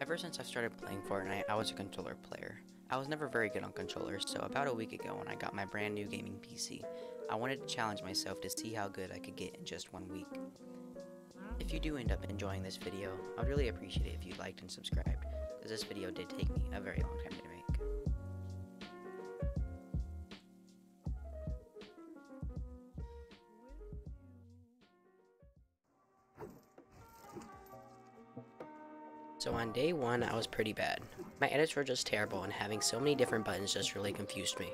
Ever since I started playing Fortnite, I was a controller player. I was never very good on controllers, so about a week ago when I got my brand new gaming PC, I wanted to challenge myself to see how good I could get in just 1 week. If you do end up enjoying this video, I'd really appreciate it if you liked and subscribed, because this video did take me a very long time to make. So on day one, I was pretty bad. My edits were just terrible, and having so many different buttons just really confused me.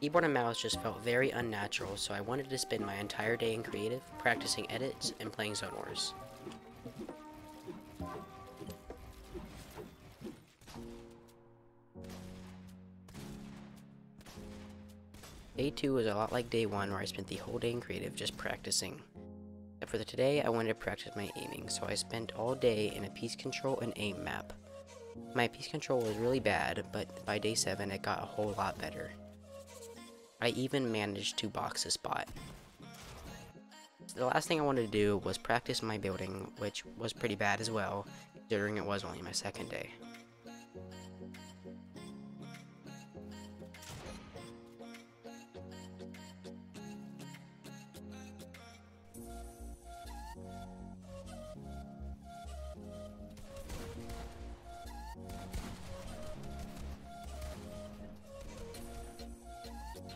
Keyboard and mouse just felt very unnatural, so I wanted to spend my entire day in creative, practicing edits, and playing Zone Wars. Day two was a lot like day one, where I spent the whole day in creative just practicing. Except for today, I wanted to practice my aiming, so I spent all day in a piece control and aim map. My piece control was really bad, but by day 7 it got a whole lot better. I even managed to box a spot. So the last thing I wanted to do was practice my building, which was pretty bad as well, considering it was only my second day.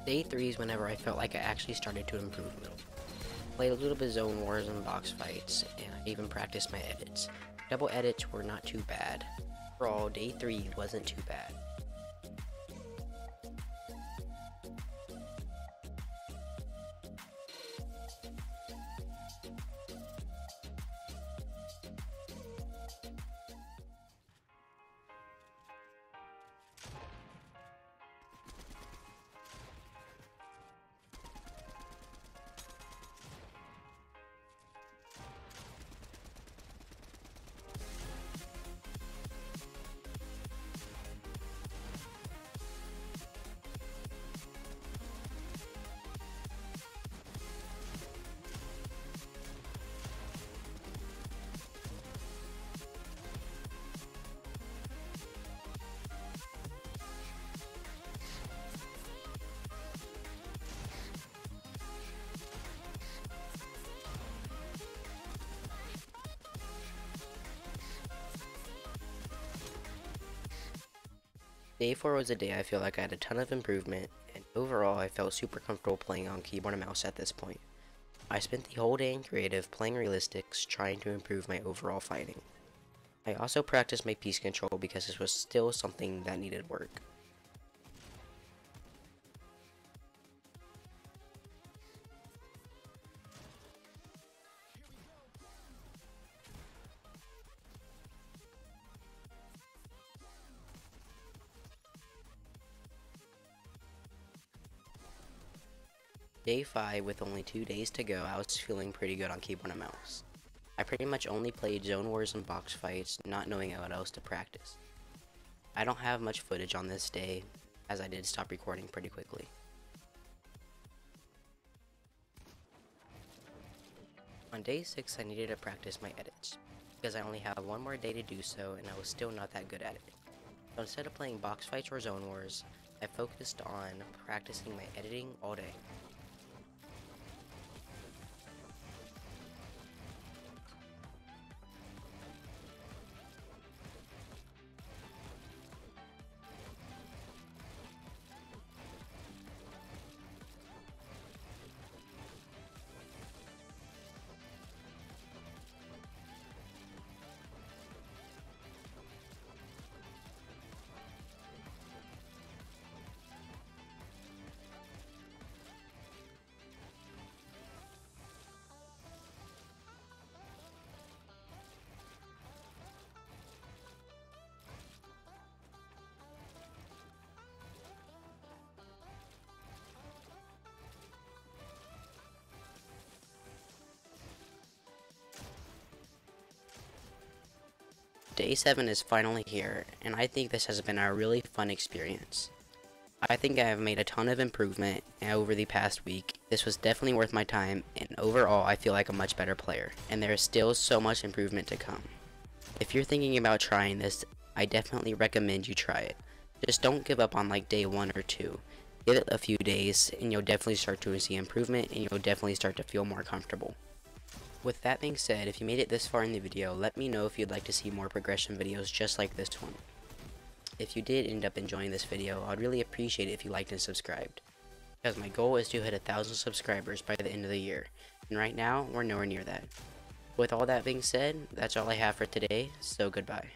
Day 3 is whenever I felt like I actually started to improve a little. Played a little bit of Zone Wars and box fights, and I even practiced my edits. Double edits were not too bad. Overall, day 3 wasn't too bad. Day 4 was a day I feel like I had a ton of improvement, and overall I felt super comfortable playing on keyboard and mouse at this point. I spent the whole day in creative playing realistics, trying to improve my overall fighting. I also practiced my piece control because this was still something that needed work. Day 5, with only 2 days to go, I was feeling pretty good on keyboard and mouse. I pretty much only played Zone Wars and box fights, not knowing what else to practice. I don't have much footage on this day, as I did stop recording pretty quickly. On day 6, I needed to practice my edits, because I only had one more day to do so, and I was still not that good at it. So instead of playing box fights or Zone Wars, I focused on practicing my editing all day. Day 7 is finally here, and I think this has been a really fun experience. I think I have made a ton of improvement over the past week. This was definitely worth my time, and overall I feel like a much better player, and there is still so much improvement to come. If you're thinking about trying this, I definitely recommend you try it. Just don't give up on like day 1 or 2. Give it a few days and you'll definitely start to see improvement and you'll definitely start to feel more comfortable. With that being said, if you made it this far in the video, let me know if you'd like to see more progression videos just like this one. If you did end up enjoying this video, I'd really appreciate it if you liked and subscribed, because my goal is to hit 1,000 subscribers by the end of the year, and right now, we're nowhere near that. With all that being said, that's all I have for today, so goodbye.